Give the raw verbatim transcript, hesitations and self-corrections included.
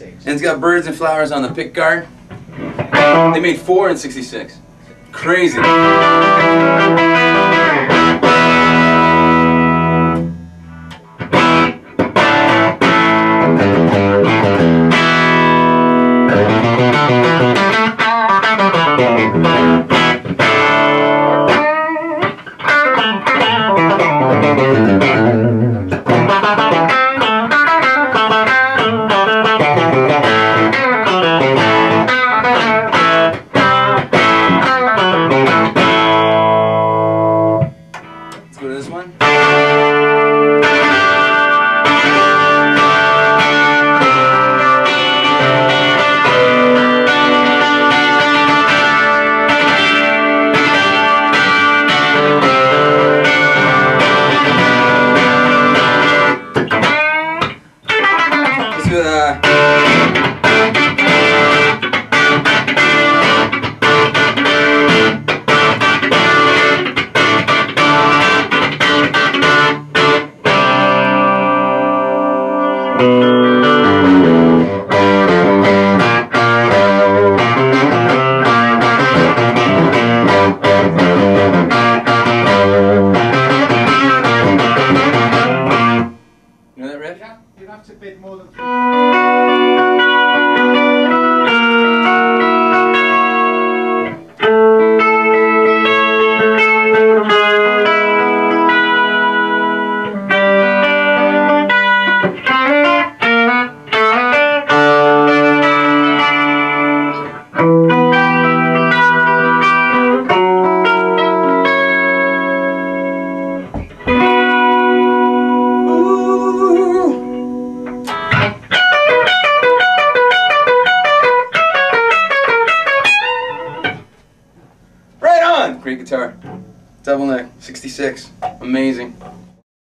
And it's got birds and flowers on the pick guard. They made four in sixty-six. Crazy. Great guitar, double neck, sixty-six, amazing.